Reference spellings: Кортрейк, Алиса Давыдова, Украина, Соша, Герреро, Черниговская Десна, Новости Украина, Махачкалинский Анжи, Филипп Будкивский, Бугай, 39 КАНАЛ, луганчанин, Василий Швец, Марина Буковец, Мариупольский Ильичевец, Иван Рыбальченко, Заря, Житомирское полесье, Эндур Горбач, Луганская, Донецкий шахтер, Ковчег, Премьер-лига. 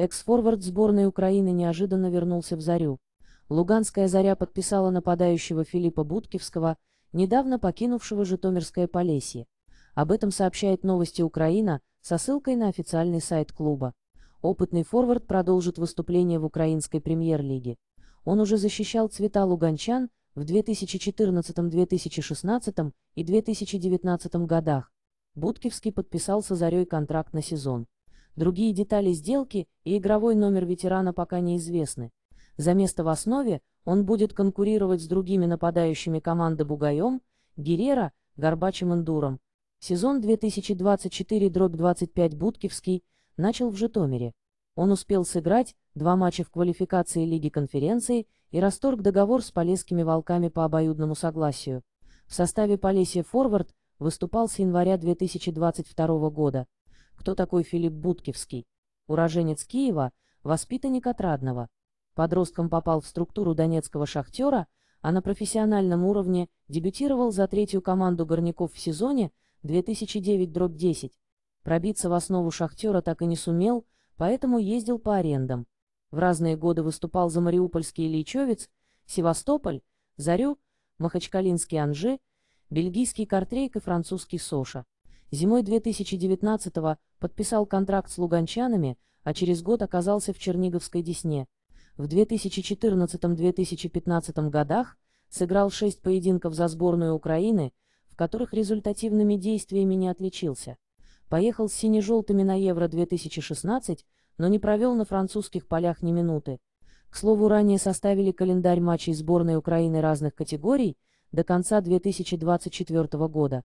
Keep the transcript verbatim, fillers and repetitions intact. Экс-форвард сборной Украины неожиданно вернулся в «Зарю». Луганская «Заря» подписала нападающего Филиппа Будкивского, недавно покинувшего Житомирское полесье. Об этом сообщает «Новости Украина» со ссылкой на официальный сайт клуба. Опытный форвард продолжит выступление в украинской премьер-лиге. Он уже защищал цвета луганчан в две тысячи четырнадцатом, две тысячи шестнадцатом и две тысячи девятнадцатом годах. Будкивский подписал со «Зарей» контракт на сезон. Другие детали сделки и игровой номер ветерана пока неизвестны. За место в основе он будет конкурировать с другими нападающими команды Бугаем, Герера, Горбачем Эндуром. Сезон две тысячи двадцать четыре двадцать пять Будкивский начал в Житомире. Он успел сыграть два матча в квалификации Лиги конференции и расторг договор с полесскими волками по обоюдному согласию. В составе Полесья форвард выступал с января две тысячи двадцать второго года. Кто такой Филипп Будкивский? Уроженец Киева, воспитанник Отрадного. Подростком попал в структуру донецкого «Шахтера», а на профессиональном уровне дебютировал за третью команду горняков в сезоне две тысячи девятом — десятом. Пробиться в основу «Шахтера» так и не сумел, поэтому ездил по арендам. В разные годы выступал за Мариупольский Ильичевец, Севастополь, Зарю, Махачкалинский Анжи, бельгийский Кортрейк и французский Соша. Зимой две тысячи девятнадцатого подписал контракт с луганчанами, а через год оказался в Черниговской Десне. В две тысячи четырнадцатом — две тысячи пятнадцатом годах сыграл шесть поединков за сборную Украины, в которых результативными действиями не отличился. Поехал с сине-желтыми на Евро две тысячи шестнадцать, но не провел на французских полях ни минуты. К слову, ранее составили календарь матчей сборной Украины разных категорий до конца две тысячи двадцать четвёртого года.